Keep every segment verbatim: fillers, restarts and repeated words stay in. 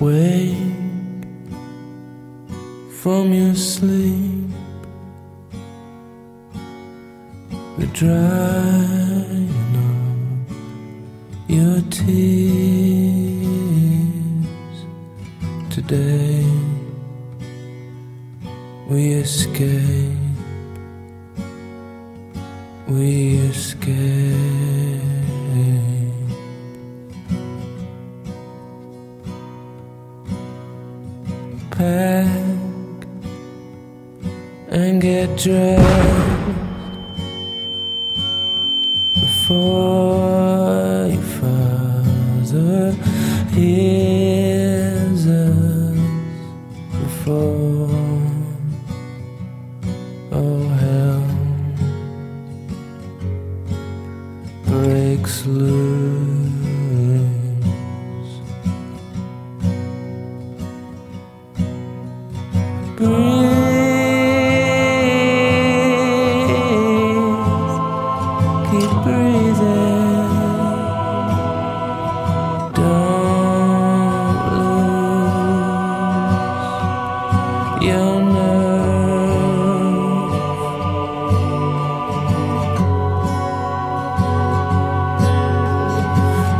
Wake from your sleep. We're drying up your tears. Today we escape. We escape. Pack and get dressed before your father hears us. Before, oh, hell breaks loose. Your nerve.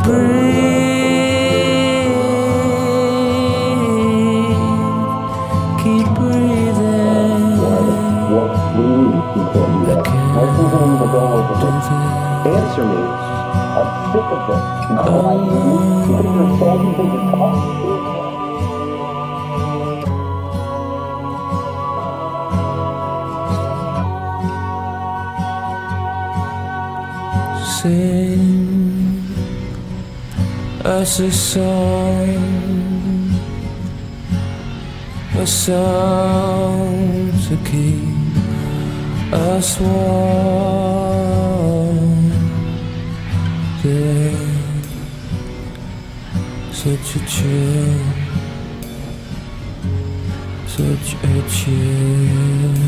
Breathe, keep breathing. Answer me. I'm sick of this. Oh. Sing us a song, a song to keep us warm. There's such a chill, such a chill.